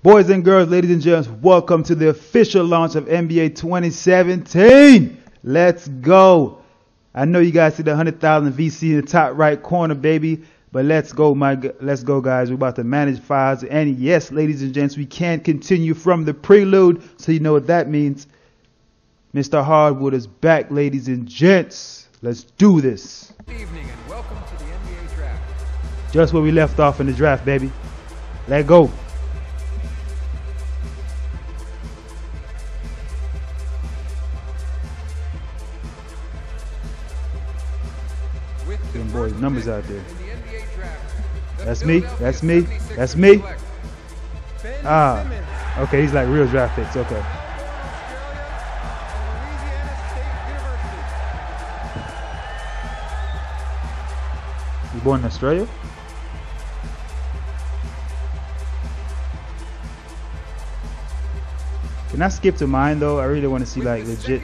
Boys and girls, ladies and gents, welcome to the official launch of NBA 2017. Let's go. I know you guys see the 100,000 VC in the top right corner, baby. But let's go, guys. We're about to manage files. And yes, ladies and gents, we can continue from the prelude. So you know what that means. Mr. Hardwood is back, ladies and gents. Let's do this. Good evening and welcome to the NBA draft. Just where we left off in the draft, baby. Let go. Them boys numbers out there. That's me. Ah, okay, he's like real draft picks. Okay. You born in Australia? Can I skip to mine though? I really want to see like legit.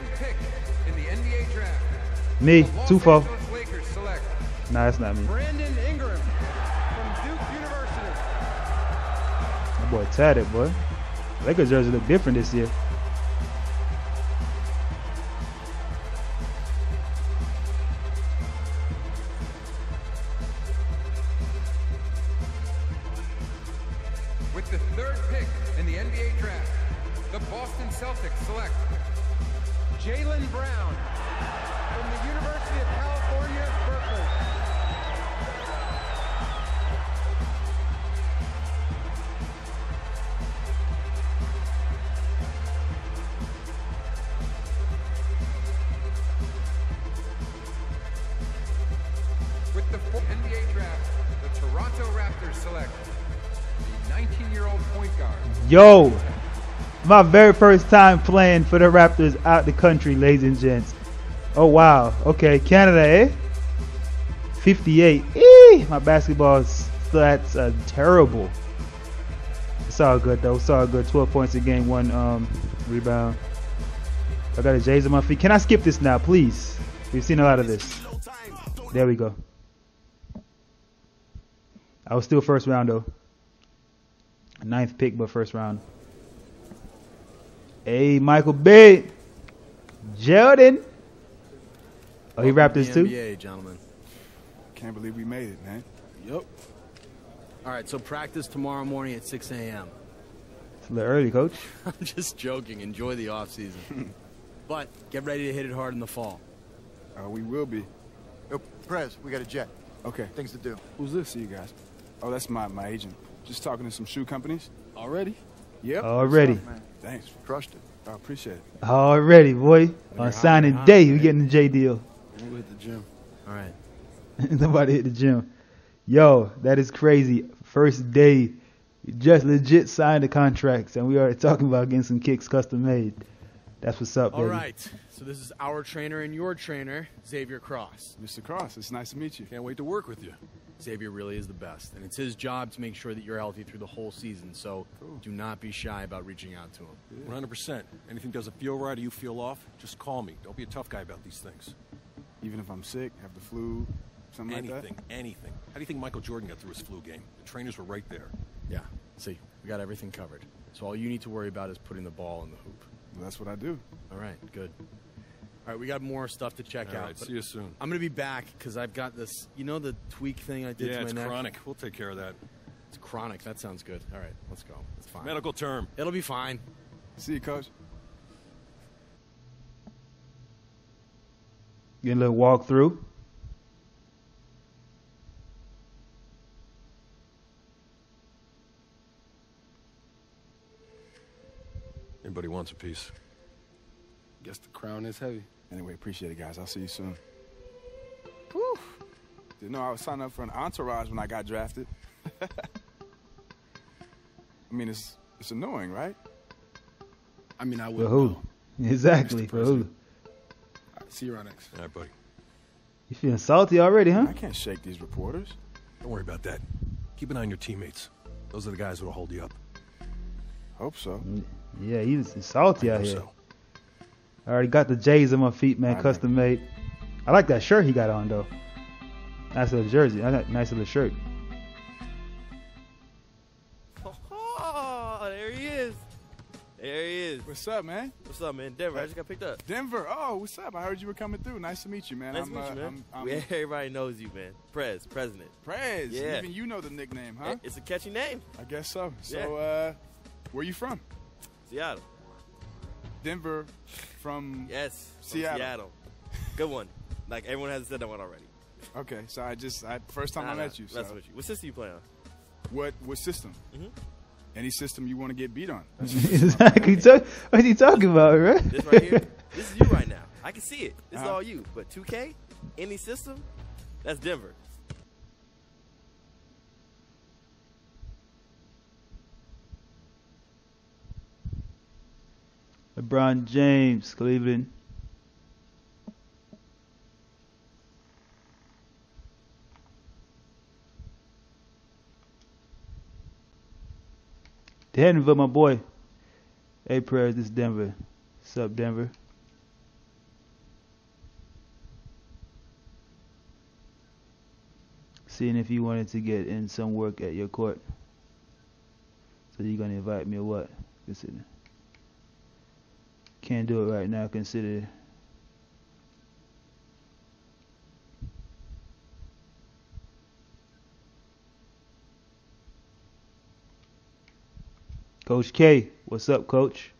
Me, Tufo. Nah, that's not me. Brandon Ingram from Duke University. That boy tatted, boy. Lakers jerseys look different this year. With the third pick in the NBA draft, the Boston Celtics select Jaylen Brown from the University of California, Berkeley. With the fourth NBA draft, the Toronto Raptors select the 19-year-old point guard. Yo, my very first time playing for the Raptors out the country, ladies and gents. Oh, wow. Okay, Canada, eh? 58. Eee, my basketball stats are terrible. It's all good, though. It's all good. 12 points a game, one rebound. I got a J's on my feet. Can I skip this now, please? We've seen a lot of this. There we go. I was still first round though. Ninth pick, but first round. Hey, Michael B. Jordan. Oh, he Raptors too? NBA, gentlemen. Can't believe we made it, man. Yep. All right, so practice tomorrow morning at 6 a.m. It's a little early, coach. I'm just joking. Enjoy the off season, but get ready to hit it hard in the fall. We will be. Yo, Perez, we got a jet. Okay. Things to do. Who's this to you guys? Oh, that's my agent. Just talking to some shoe companies. Already? Yep. Already. Up, man? Thanks. Crushed it. I appreciate it. Already, boy. On signing day, you getting the J deal. We'll hit the gym. All right. Nobody hit the gym. Yo, that is crazy. First day. You just legit signed the contracts, and we already talking about getting some kicks custom made. That's what's up, baby. All right. So this is our trainer and your trainer, Xavier Cross. Mr. Cross, it's nice to meet you. Can't wait to work with you. Xavier really is the best, and it's his job to make sure that you're healthy through the whole season, so cool. Do not be shy about reaching out to him. Yeah. 100%. Anything doesn't feel right or you feel off, just call me. Don't be a tough guy about these things. Even if I'm sick, have the flu, something like that? Anything. How do you think Michael Jordan got through his flu game? The trainers were right there. Yeah, see, we got everything covered. So all you need to worry about is putting the ball in the hoop. Well, that's what I do. All right, good. All right, we got more stuff to check out. All right, see you soon. I'm going to be back because I've got this, you know, the tweak thing I did to my neck? Yeah, it's chronic. We'll take care of that. It's chronic. That sounds good. All right, let's go. It's fine. Medical term. It'll be fine. See you, coach. Get a little walk through. Anybody wants a piece? Guess the crown is heavy. Anyway, appreciate it, guys. I'll see you soon. Whew. Didn't know I was signing up for an entourage when I got drafted. I mean, it's annoying, right? I mean, I would. For who? Know. Exactly. For who? Right, see you around next. All right, buddy. You feeling salty already, huh? I can't shake these reporters. Don't worry about that. Keep an eye on your teammates. Those are the guys who will hold you up. Hope so. Yeah, he's salty out here. So. I already got the J's on my feet, man. Custom made. I like that shirt he got on, though. Nice little jersey. Nice little shirt. Oh, there There he is. There he is. What's up, man? What's up, man? Denver. I just got picked up. Denver. Oh, what's up? I heard you were coming through. Nice to meet you, man. Nice to meet you, man. Everybody knows you, man. Perez, President. Perez. Yeah. Even you know the nickname, huh? It's a catchy name. I guess so. So, yeah. Where you from? Seattle. Denver from Seattle. Seattle. Good one. Like, everyone has said that one already. Okay. So, first time I met you. So. What system you play on? What system? Mm-hmm. Any system you want to get beat on. Exactly. What are you talking about, right? This right here. This is you right now. I can see it. This is all you. But 2K, any system, that's Denver. LeBron James, Cleveland. Denver, my boy. Hey, Perez, this is Denver. What's up, Denver? Seeing if you wanted to get in some work at your court. So you're going to invite me or what? Consider. Can't do it right now. Consider. Coach K, what's up, Coach?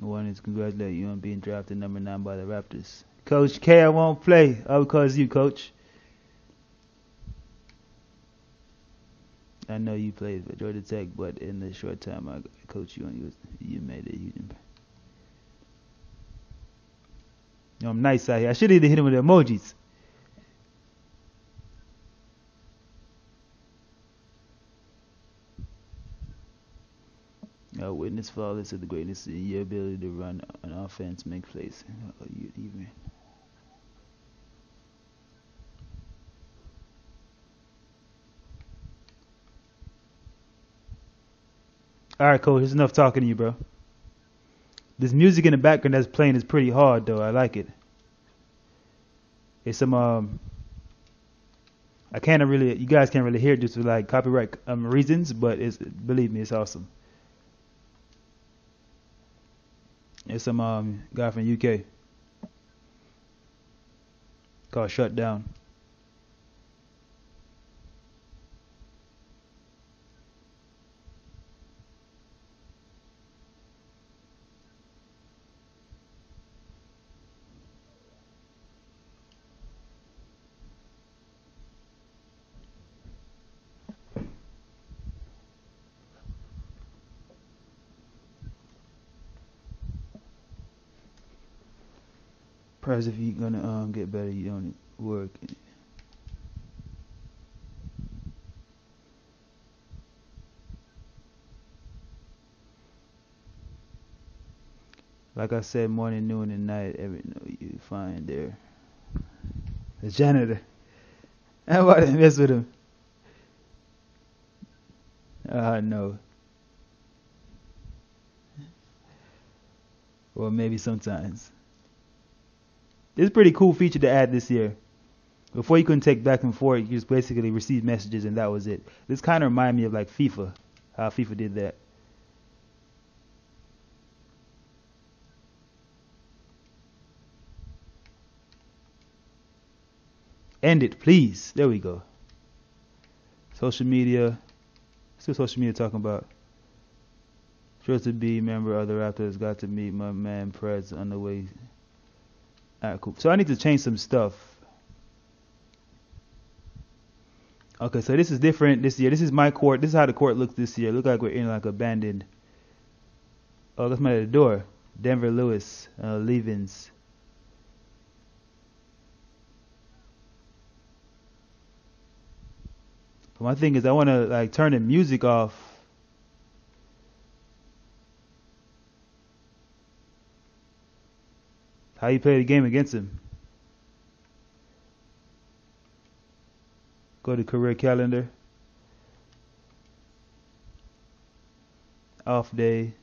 I wanted to congratulate you on being drafted number 9 by the Raptors. Coach K, I won't play. I'll cause you, Coach. I know you played for Georgia Tech, but in the short time I coached you, and you made it. You didn't. No, I'm nice out here. I should have hit him with the emojis. Witness fathers of the greatness of your ability to run an offense, make plays. All right, Coach, it's enough talking to you, bro. This music in the background that's playing is pretty hard, though. I like it. It's some I can't really, you guys can't really hear it just for like copyright reasons, but it's, believe me, it's awesome. It's some guy from UK called Shut Down. Perhaps if you're gonna get better, you don't work. Like I said, morning, noon, and night, you find there. The janitor. Everybody mess with him. No. Or maybe sometimes. It's a pretty cool feature to add this year. Before you couldn't take back and forth, you just basically received messages and that was it. This kind of reminded me of like FIFA, how FIFA did that. End it, please. There we go. Social media. Still social media talking about. Supposed to be member of the Raptors. Got to meet my man Perez on the way. Alright, cool. So I need to change some stuff. Okay, so this is different this year. This is my court. This is how the court looks this year. Look like we're in like abandoned. Oh, that's my other door. Denver Lewis, leave-ins. But my thing is, I want to like turn the music off. How you play the game against him? Go to career calendar. Off day.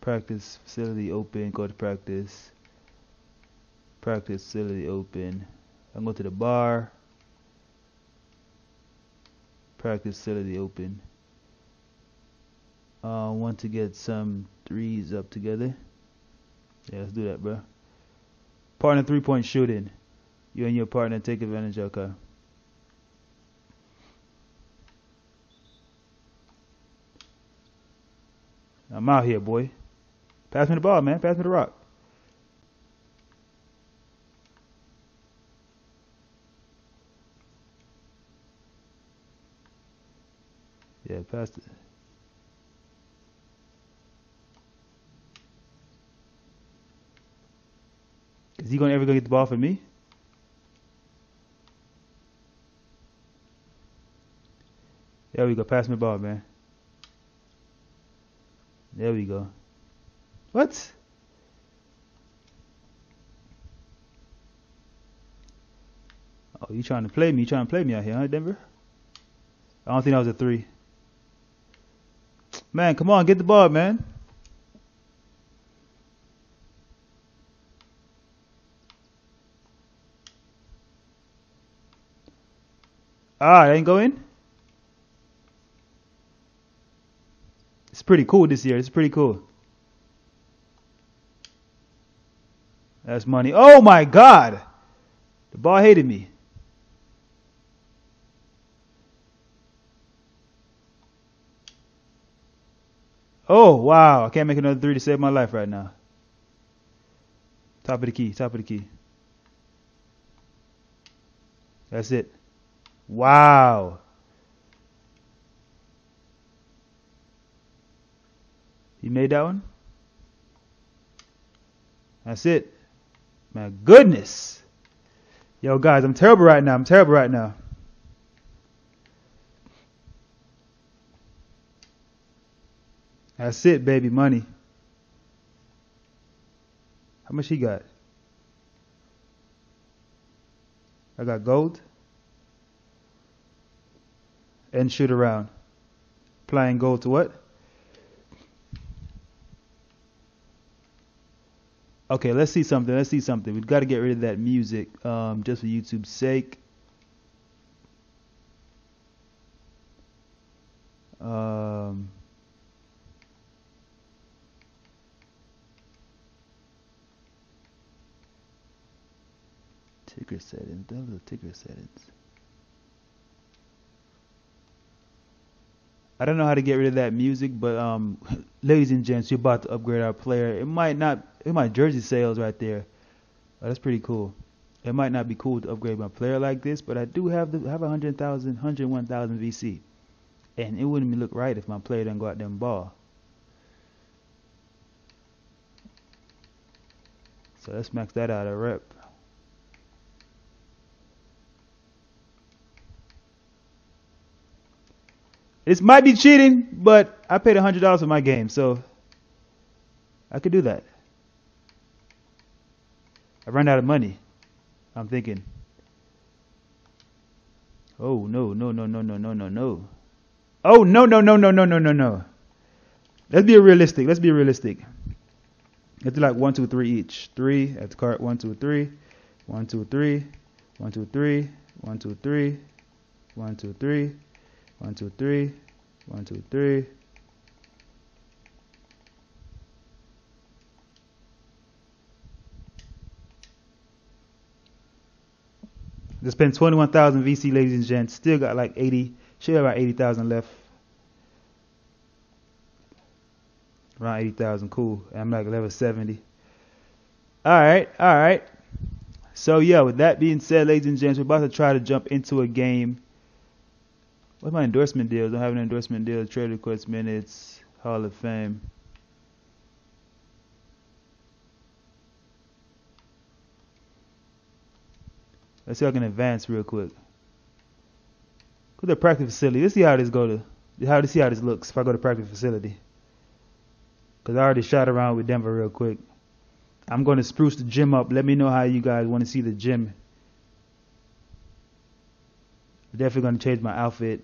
Practice facility open. Go to practice. Practice facility open. I can go to the bar, practice facility open. I want to get some threes up together. Yeah, let's do that, bro. Partner 3-point shooting. You and your partner take advantage of car. I'm out here, boy. Pass me the ball, man. Pass me the rock. Yeah, pass it. Is he gonna ever get the ball from me? There we go. Pass me the ball, man. There we go. What? Oh, you trying to play me? You trying to play me out here, huh, Denver? I don't think that was a three. Man, come on, get the ball, man. Ah, that ain't going. It's pretty cool this year. It's pretty cool. That's money. Oh my God. The ball hated me. Oh wow. I can't make another three to save my life right now. Top of the key. Top of the key. That's it. Wow. You made that one? That's it. My goodness. Yo, guys, I'm terrible right now. I'm terrible right now. That's it, baby. Money. How much he got? I got gold. And shoot around. Applying gold to what? Okay, let's see something. Let's see something. We've got to get rid of that music just for YouTube's sake. Ticker settings. That was the ticker settings. I don't know how to get rid of that music, but ladies and gents, you're about to upgrade our player. It might not. Look at my jersey sales right there. Oh, that's pretty cool. It might not be cool to upgrade my player like this, but I do have 100,000, 101,000 VC, and it wouldn't look right if my player didn't go out there and ball. So let's max that out a rep. This might be cheating, but I paid $100 for my game, so I could do that. I ran out of money, I'm thinking. Oh no no no no no no no no. Oh no no no no no no no no. Let's be realistic. Let's be realistic. Let's do like 1, 2, 3 each. 3 at the cart. 1, 2, 3. 1, 2, 3. 1, 2, 3. 1, 2, 3. 1, 2, 3. 1, 2, 3. 1, 2, 3. Just spent 21,000 VC, ladies and gents. Still got like 80, should have about 80,000 left. Around 80,000, cool. I'm like level 70. All right, all right. So yeah, with that being said, ladies and gents, we're about to try to jump into a game. What's my endorsement deal? I don't have an endorsement deal. Trade request minutes, Hall of Fame. Let's see how I can advance real quick. Go to the practice facility. Let's see how this looks if I go to practice facility. Cause I already shot around with Denver real quick. I'm gonna spruce the gym up. Let me know how you guys want to see the gym. I'm definitely gonna change my outfit.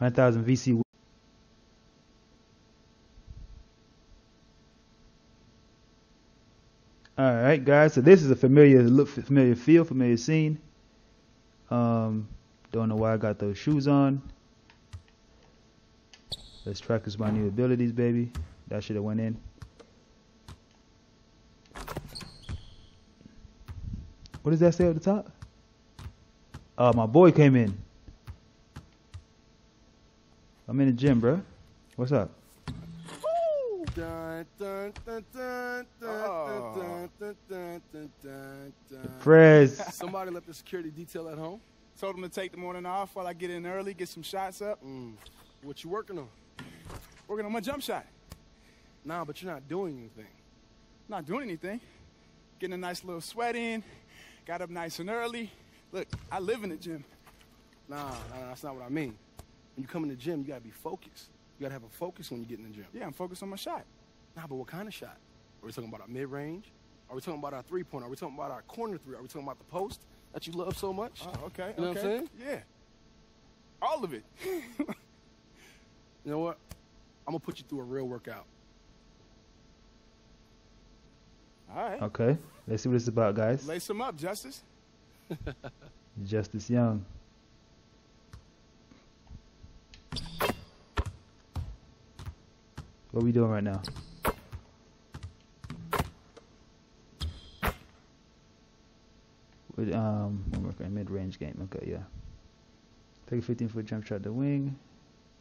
100,000 VC. All right, guys. So this is a familiar field, familiar scene. Don't know why I got those shoes on. Let's practice my new abilities, baby. That should have went in. What does that say at the top? Oh, my boy came in. I'm in the gym, bro. What's up? Perez. Somebody left the security detail at home. Told them to take the morning off while I get in early, get some shots up. What you working on? Working on my jump shot. Nah, but you're not doing anything. Not doing anything. Getting a nice little sweat in. Got up nice and early. Look, I live in the gym. Nah, that's not what I mean. When you come in the gym, you gotta be focused. You gotta have a focus when you get in the gym. Yeah, I'm focused on my shot. Nah, but what kind of shot? Are we talking about our mid-range? Are we talking about our three-pointer? Are we talking about our corner three? Are we talking about the post that you love so much? Oh, okay. You know what I'm saying? Yeah. All of it. You know what? I'm gonna put you through a real workout. All right. Okay. Let's see what it's about, guys. Lace them up, Justice. Justice Young. What are we doing right now? With, I'm working on mid-range game. Okay, yeah. Take a 15-foot jump shot to wing.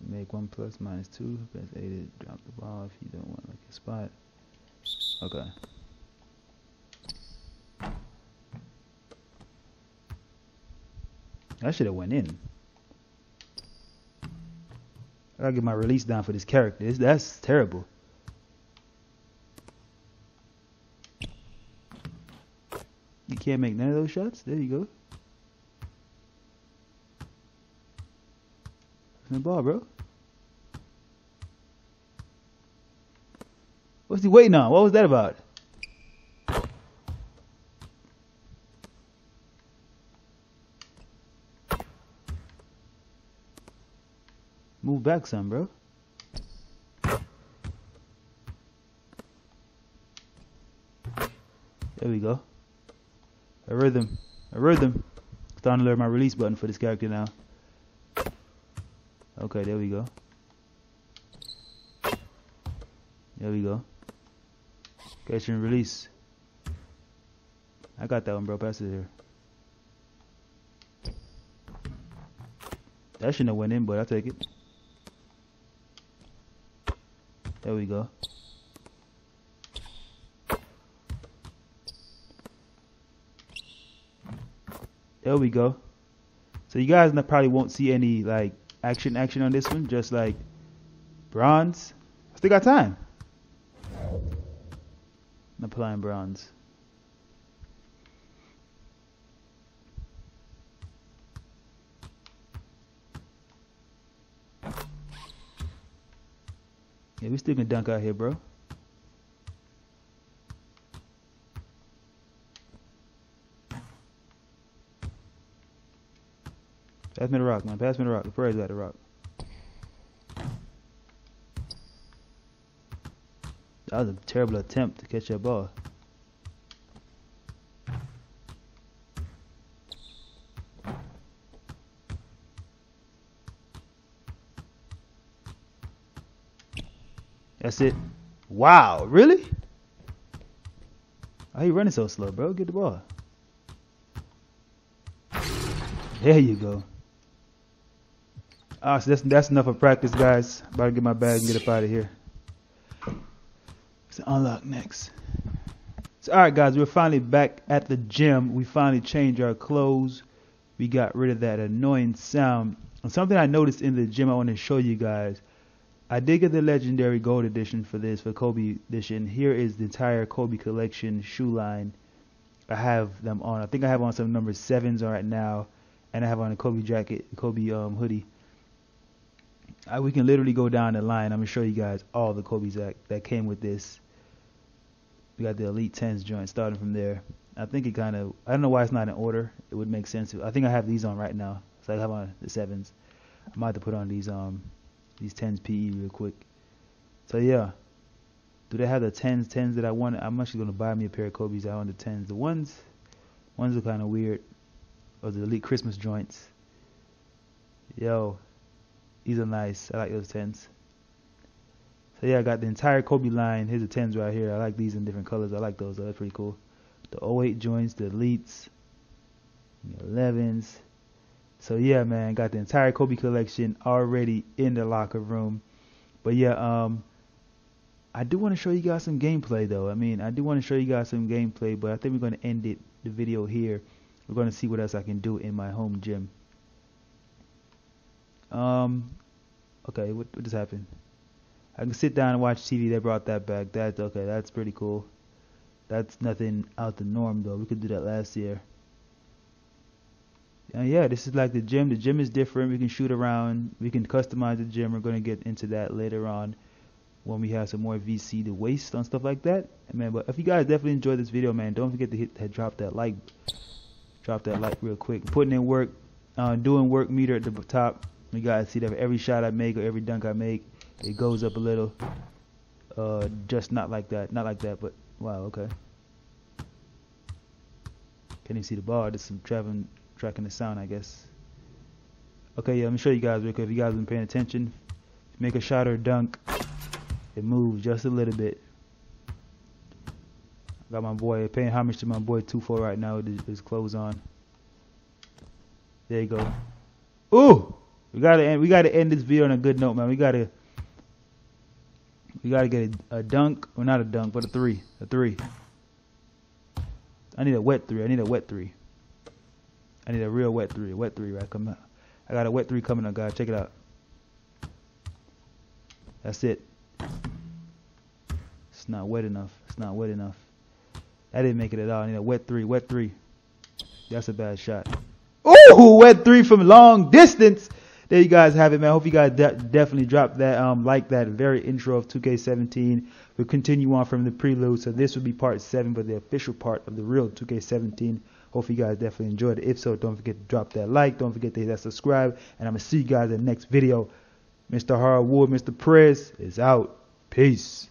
Make 1 ± 2. Press A to drop the ball if you don't want like a spot. Okay. That should have went in. I gotta get my release down for this character. That's terrible. You can't make none of those shots. There you go. What's in the ball, bro? What's he waiting on? What was that about? Move back some, bro. There we go. A rhythm. It's time to learn my release button for this character now. Okay, there we go. There we go. Catch and release. I got that one, bro. Pass it here. That shouldn't have went in, but I'll take it. There we go. There we go. So you guys probably won't see any like action on this one. Just like bronze. I still got time. I'm applying bronze. Yeah, we still can dunk out here, bro. Pass me the rock, man. Pass me the rock. The Perez got the rock. That was a terrible attempt to catch that ball. That's it. Wow, really? Why are you running so slow, bro? Get the ball. There you go. Alright, so that's enough of practice, guys. I'm about to get my bag and get up out of here. Let's unlock next. So, alright, guys, we're finally back at the gym. We finally changed our clothes. We got rid of that annoying sound. And something I noticed in the gym I want to show you guys. I did get the legendary gold edition for this, for Kobe edition. Here is the entire Kobe collection shoe line. I have them on. I think I have on some number 7s right now, and I have on a Kobe jacket, Kobe hoodie. We can literally go down the line. I'm gonna show you guys all the Kobe's that came with this. We got the Elite 10s joint starting from there. I think it kind of, I don't know why it's not in order. It would make sense. I think I have these on right now, so I have on the 7s. I might have to put on these 10s PE real quick. So yeah, Do they have the 10s that I want? I'm actually going to buy me a pair of Kobe's out on the 10s. The ones are kind of weird. Or the elite Christmas joints. Yo, these are nice. I like those 10s. So yeah, I got the entire Kobe line. Here's the 10s right here. I like these in different colors. I like those. That's pretty cool. The 08 joints, the elites, the 11s. So yeah, man, got the entire Kobe collection already in the locker room. But yeah, I do want to show you guys some gameplay though. But I think we're going to end it, the video here. We're going to see what else I can do in my home gym. Okay, what just happened? I can sit down and watch TV. They brought that back. That's okay. That's pretty cool. That's nothing out the norm though. We could do that last year. And yeah, this is like the gym. The gym is different. We can shoot around. We can customize the gym. We're going to get into that later on when we have some more VC to waste on stuff like that. And man, but if you guys definitely enjoyed this video, man, don't forget to drop that like. Drop that like real quick. Putting in work, doing work meter at the top. You guys see that for every shot I make or every dunk I make, it goes up a little. Just not like that. Not like that, but wow, okay. Can't even see the ball. There's some tracking the sound, I guess. Okay, yeah, let me show you guys real quick. If you guys have been paying attention, if you make a shot or a dunk, it moves just a little bit. Got my boy, paying homage to my boy 2-4 right now with his clothes on. There you go. Ooh, we gotta end this video on a good note, man. We gotta get a dunk, well, not a dunk, but a three. I need a wet three. I need a real wet three right come out. I got a wet three coming up, guys. Check it out. That's it. It's not wet enough. I didn't make it at all. I need a wet three. That's a bad shot. Ooh, wet three from long distance. There you guys have it, man. I hope you guys definitely drop that, like that very intro of 2K17. We'll continue on from the prelude. So this will be part 7, but the official part of the real 2K17. Hope you guys definitely enjoyed it. If so, don't forget to drop that like. Don't forget to hit that subscribe. And I'm going to see you guys in the next video. Mr. Hardwood, Mr. Perez is out. Peace.